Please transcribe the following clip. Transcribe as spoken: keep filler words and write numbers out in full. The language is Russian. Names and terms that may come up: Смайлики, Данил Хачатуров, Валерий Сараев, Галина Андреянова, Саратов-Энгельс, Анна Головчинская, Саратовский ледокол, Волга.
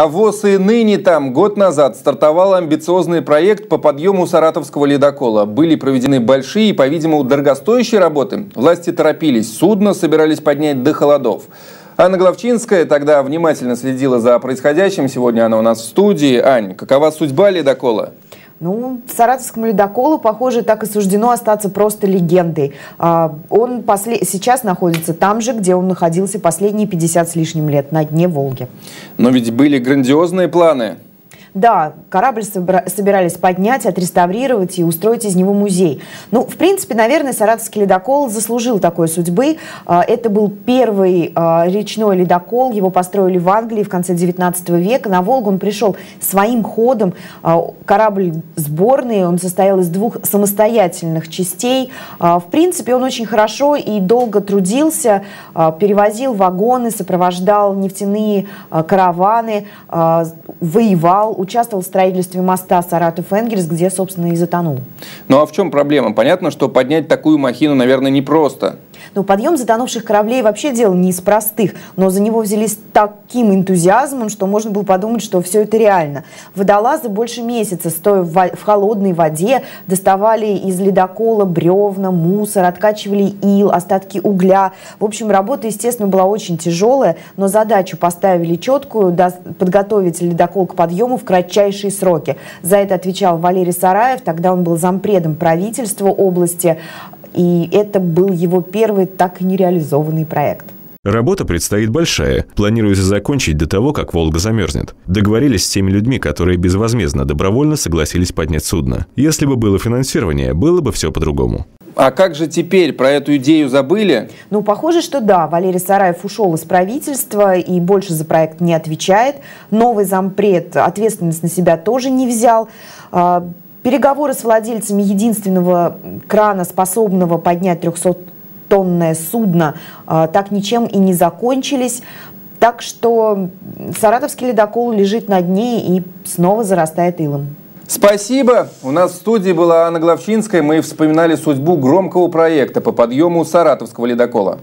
А ВОС и ныне там год назад стартовал амбициозный проект по подъему Саратовского ледокола. Были проведены большие и, по-видимому, дорогостоящие работы. Власти торопились, судно собирались поднять до холодов. Анна Головчинская тогда внимательно следила за происходящим. Сегодня она у нас в студии. Ань, какова судьба ледокола? Ну, саратовскому ледоколу, похоже, так и суждено остаться просто легендой. Он после... сейчас находится там же, где он находился последние пятьдесят с лишним лет, на дне Волги. Но ведь были грандиозные планы. Да, корабль собирались поднять, отреставрировать и устроить из него музей. Ну, в принципе, наверное, саратовский ледокол заслужил такой судьбы. Это был первый речной ледокол, его построили в Англии в конце девятнадцатого века. На Волгу он пришел своим ходом. Корабль сборный, он состоял из двух самостоятельных частей. В принципе, он очень хорошо и долго трудился, перевозил вагоны, сопровождал нефтяные караваны, воевал, участвовал в строительстве моста Саратов-Энгельс, где, собственно, и затонул. Ну а в чем проблема? Понятно, что поднять такую махину, наверное, непросто. Но подъем затонувших кораблей вообще дело не из простых, но за него взялись таким энтузиазмом, что можно было подумать, что все это реально. Водолазы больше месяца, стоя в холодной воде, доставали из ледокола бревна, мусор, откачивали ил, остатки угля. В общем, работа, естественно, была очень тяжелая, но задачу поставили четкую – подготовить ледокол к подъему в кратчайшие сроки. За это отвечал Валерий Сараев, тогда он был зампредом правительства области. И это был его первый так и нереализованный проект. Работа предстоит большая. Планируется закончить до того, как Волга замерзнет. Договорились с теми людьми, которые безвозмездно добровольно согласились поднять судно. Если бы было финансирование, было бы все по-другому. А как же теперь? Про эту идею забыли? Ну, похоже, что да. Валерий Сараев ушел из правительства и больше за проект не отвечает. Новый зампред ответственность на себя тоже не взял. Переговоры с владельцами единственного крана, способного поднять трехсотонное судно, так ничем и не закончились. Так что саратовский ледокол лежит на дне и снова зарастает илом. Спасибо. У нас в студии была Анна Головчинская. Мы вспоминали судьбу громкого проекта по подъему саратовского ледокола.